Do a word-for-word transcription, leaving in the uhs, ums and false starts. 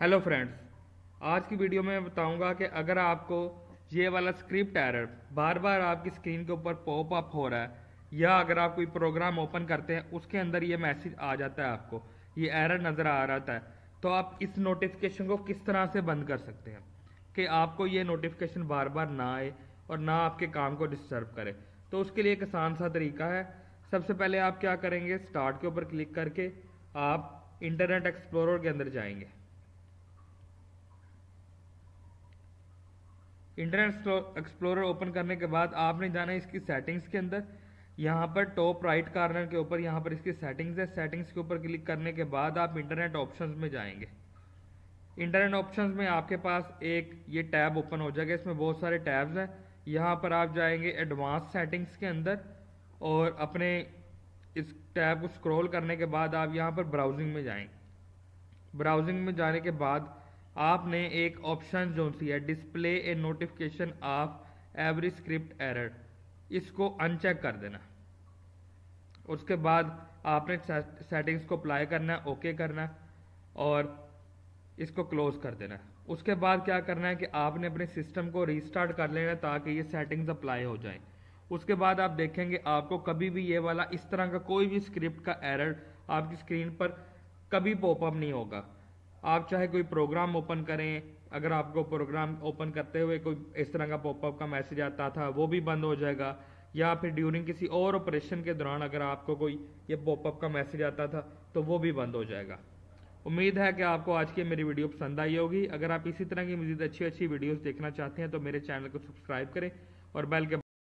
Hello friends, आज की video में बताऊंगा कि अगर आपको ये वाला स्क्रिप्ट एरर बार बार आपकी स्क्रीन के ऊपर पॉप अप हो रहा है या अगर आप कोई प्रोग्राम ओपन करते हैं उसके अंदर ये मैसेज आ जाता है, आपको ये एरर नज़र आ रहा है, तो आप इस नोटिफिकेशन को किस तरह से बंद कर सकते हैं कि आपको ये नोटिफिकेशन बार बार ना आए और ना आपके काम को डिस्टर्ब करे। तो उसके लिए एक आसान सा तरीका है। सबसे पहले आप क्या करेंगे, स्टार्ट के ऊपर क्लिक करके आप इंटरनेट एक्सप्लोरर के अंदर जाएंगे। इंटरनेट एक्सप्लोरर ओपन करने के बाद आपने जाना है इसकी सेटिंग्स के अंदर। यहाँ पर टॉप राइट कार्नर के ऊपर यहाँ पर इसकी सेटिंग्स है। सेटिंग्स के ऊपर क्लिक करने के बाद आप इंटरनेट ऑप्शंस में जाएंगे। इंटरनेट ऑप्शंस में आपके पास एक ये टैब ओपन हो जाएगा, इसमें बहुत सारे टैब्स हैं। यहाँ पर आप जाएंगे एडवांस सेटिंग्स के अंदर और अपने इस टैब को स्क्रॉल करने के बाद आप यहाँ पर ब्राउजिंग में जाएंगे। ब्राउजिंग में जाने के बाद आपने एक ऑप्शन जो सी है, display a notification of every script error, इसको अनचेक कर देना। उसके बाद आपने सेटिंग्स को अप्लाई करना है, ओके करना है और इसको क्लोज कर देना। उसके बाद क्या करना है कि आपने अपने सिस्टम को रीस्टार्ट कर लेना ताकि ये सेटिंग्स अप्लाई हो जाए। उसके बाद आप देखेंगे आपको कभी भी ये वाला इस तरह का कोई भी स्क्रिप्ट का एरर आपकी स्क्रीन पर कभी पॉपअप नहीं होगा। आप चाहे कोई प्रोग्राम ओपन करें, अगर आपको प्रोग्राम ओपन करते हुए कोई इस तरह का पॉपअप का मैसेज आता था वो भी बंद हो जाएगा, या फिर ड्यूरिंग किसी और ऑपरेशन के दौरान अगर आपको कोई ये पॉपअप का मैसेज आता था तो वो भी बंद हो जाएगा। उम्मीद है कि आपको आज की मेरी वीडियो पसंद आई होगी। अगर आप इसी तरह की मज़ीद अच्छी अच्छी वीडियोस देखना चाहते हैं तो मेरे चैनल को सब्सक्राइब करें और बेल के